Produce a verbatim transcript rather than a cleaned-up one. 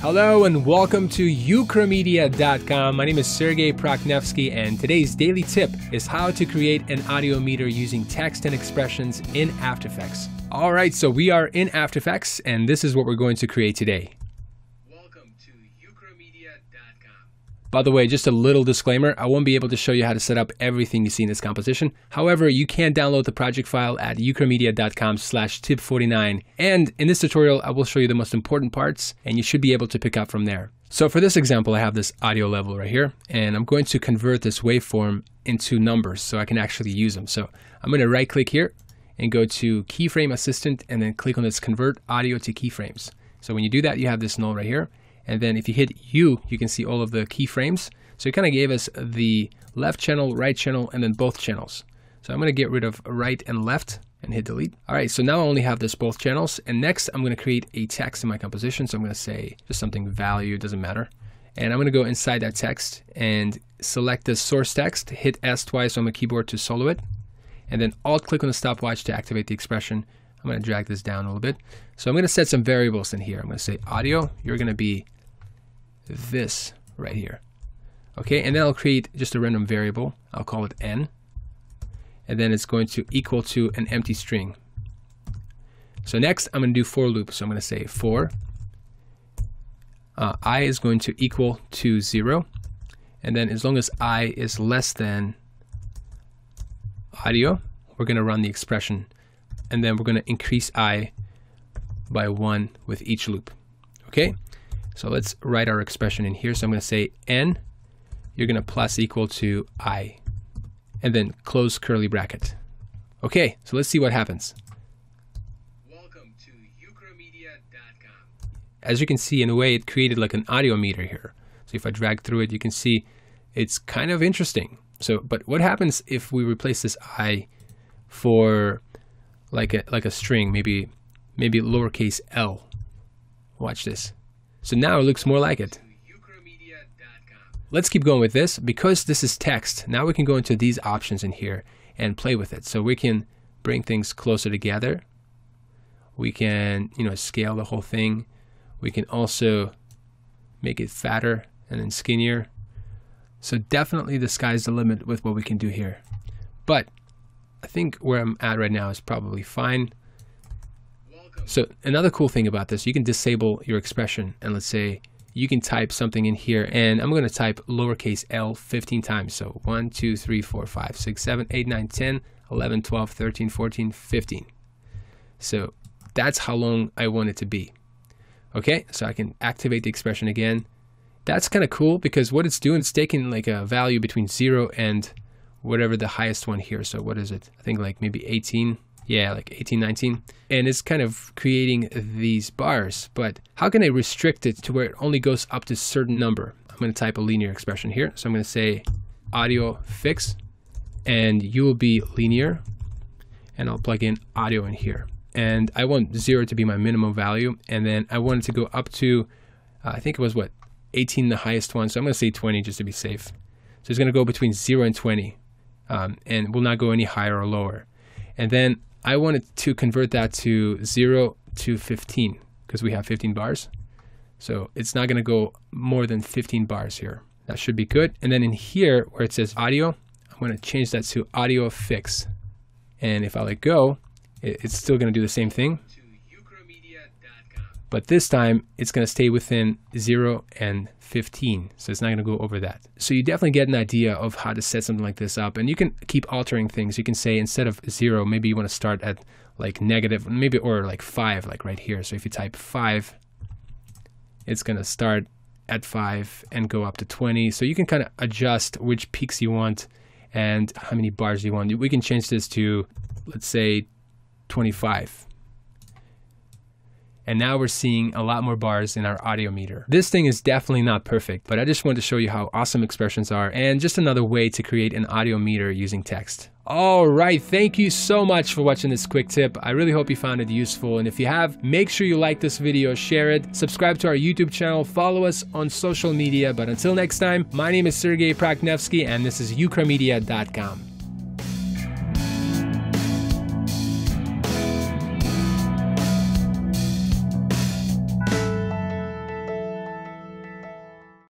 Hello and welcome to ukramedia dot com. My name is Sergei Prokhnevskiy, and today's daily tip is how to create an audio meter using text and expressions in After Effects. All right, so we are in After Effects, and this is what we're going to create today. Welcome to ukramedia dot com. By the way, just a little disclaimer, I won't be able to show you how to set up everything you see in this composition. However, you can download the project file at ukramedia dot com slash tip forty-nine. And in this tutorial, I will show you the most important parts, and you should be able to pick up from there. So for this example, I have this audio level right here, and I'm going to convert this waveform into numbers so I can actually use them. So I'm going to right click here and go to keyframe assistant and then click on this convert audio to keyframes. So when you do that, you have this null right here. And then if you hit U, you can see all of the keyframes. So it kind of gave us the left channel, right channel, and then both channels. So I'm going to get rid of right and left and hit delete. All right, so now I only have this both channels. And next I'm going to create a text in my composition. So I'm going to say just something value, doesn't matter. And I'm going to go inside that text and select the source text, hit S twice on my keyboard to solo it. And then alt click on the stopwatch to activate the expression. I'm going to drag this down a little bit. So I'm going to set some variables in here. I'm going to say audio, you're going to be this right here. Okay, and then I'll create just a random variable. I'll call it N. And then it's going to equal to an empty string. So next I'm going to do for loop. So I'm going to say for uh, I is going to equal to zero. And then as long as I is less than audio, we're going to run the expression, and then we're going to increase I by one with each loop. Okay, so let's write our expression in here. So I'm going to say N, you're going to plus equal to I, and then close curly bracket. Okay, so let's see what happens. Welcome to ukramedia dot com. As you can see, in a way it created like an audio meter here. So if I drag through it, you can see it's kind of interesting. So, but what happens if we replace this I for like a, like a string, maybe, maybe lowercase l? Watch this. So now it looks more like it. Let's keep going with this. Because this is text, now we can go into these options in here and play with it. So we can bring things closer together. We can, you know, scale the whole thing. We can also make it fatter and then skinnier. So definitely the sky's the limit with what we can do here. But I think where I'm at right now is probably fine. Welcome. So another cool thing about this, you can disable your expression, and let's say you can type something in here, and I'm going to type lowercase l fifteen times. So one, two, three, four, five, six, seven, eight, nine, ten, eleven, twelve, thirteen, fourteen, fifteen. So that's how long I want it to be. Okay, so I can activate the expression again. That's kind of cool because what it's doing, it's taking like a value between zero and whatever the highest one here. So what is it? I think like maybe eighteen. Yeah, like eighteen, nineteen. And it's kind of creating these bars. But how can I restrict it to where it only goes up to a certain number? I'm going to type a linear expression here. So I'm going to say audio fix, and you will be linear. And I'll plug in audio in here. And I want zero to be my minimum value. And then I want it to go up to, uh, I think it was what? eighteen, the highest one. So I'm going to say twenty just to be safe. So it's going to go between zero and twenty, um, and will not go any higher or lower. And then I wanted to convert that to zero to fifteen because we have fifteen bars. So it's not going to go more than fifteen bars here. That should be good. And then in here where it says audio, I'm going to change that to audio fix. And if I let go, it, it's still going to do the same thing. But this time it's going to stay within zero and fifteen. So it's not going to go over that. So you definitely get an idea of how to set something like this up, and you can keep altering things. You can say instead of zero, maybe you want to start at like negative, maybe, or like five, like right here. So if you type five, it's going to start at five and go up to twenty. So you can kind of adjust which peaks you want and how many bars you want. We can change this to, let's say, twenty-five. And now we're seeing a lot more bars in our audio meter. This thing is definitely not perfect, but I just wanted to show you how awesome expressions are, and just another way to create an audio meter using text. All right, thank you so much for watching this quick tip. I really hope you found it useful. And if you have, make sure you like this video, share it, subscribe to our YouTube channel, follow us on social media. But until next time, my name is Sergei Prokhnevskiy, and this is ukramedia dot com.